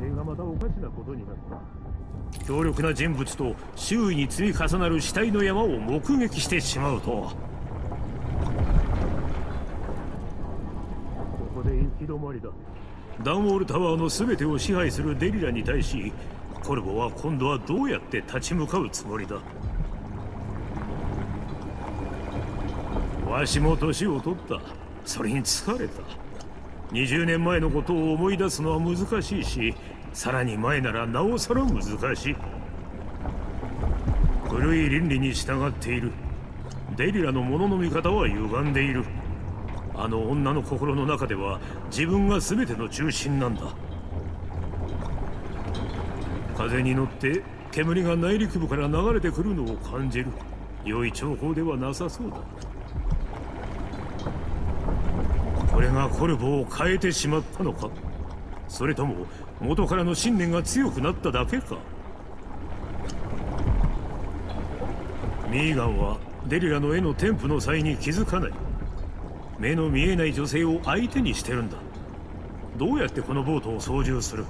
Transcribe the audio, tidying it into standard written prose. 性がまたおかしなことになった。強力な人物と周囲に積み重なる死体の山を目撃してしまうと、ここで行き止まりだ。ダンウォールタワーの全てを支配するデリラに対し、コルボは今度はどうやって立ち向かうつもりだ。わしも年を取った。それに疲れた。20年前のことを思い出すのは難しいし、さらに前ならなおさら難しい。古い倫理に従っている。デリラのものの見方は歪んでいる。あの女の心の中では自分が全ての中心なんだ。風に乗って煙が内陸部から流れてくるのを感じる。良い兆候ではなさそうだ。これがコルボを変えてしまったのか、それとも元からの信念が強くなっただけか。ミーガンはデリラの絵の添付の際に気づかない。目の見えない女性を相手にしてるんだ。どうやってこのボートを操縦する？